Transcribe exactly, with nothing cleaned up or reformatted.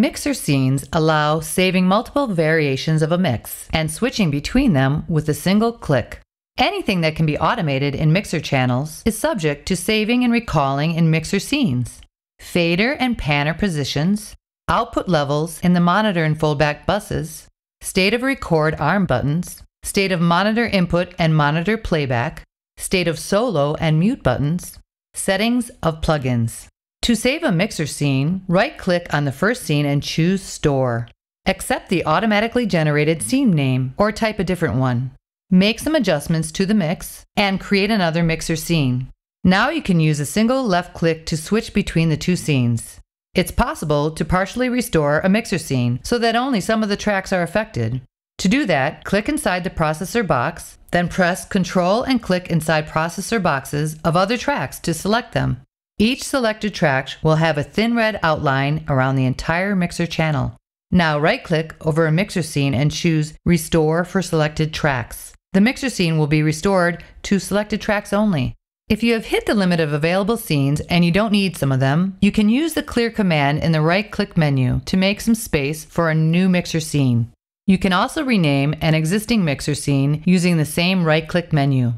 Mixer scenes allow saving multiple variations of a mix and switching between them with a single click. Anything that can be automated in mixer channels is subject to saving and recalling in mixer scenes. Fader and panner positions, output levels in the monitor and foldback buses, state of record arm buttons, state of monitor input and monitor playback, state of solo and mute buttons, settings of plugins. To save a mixer scene, right-click on the first scene and choose Store. Accept the automatically generated scene name or type a different one. Make some adjustments to the mix and create another mixer scene. Now you can use a single left click to switch between the two scenes. It's possible to partially restore a mixer scene so that only some of the tracks are affected. To do that, click inside the processor box, then press Control and click inside processor boxes of other tracks to select them. Each selected track will have a thin red outline around the entire mixer channel. Now right-click over a mixer scene and choose Restore for Selected Tracks. The mixer scene will be restored to selected tracks only. If you have hit the limit of available scenes and you don't need some of them, you can use the clear command in the right-click menu to make some space for a new mixer scene. You can also rename an existing mixer scene using the same right-click menu.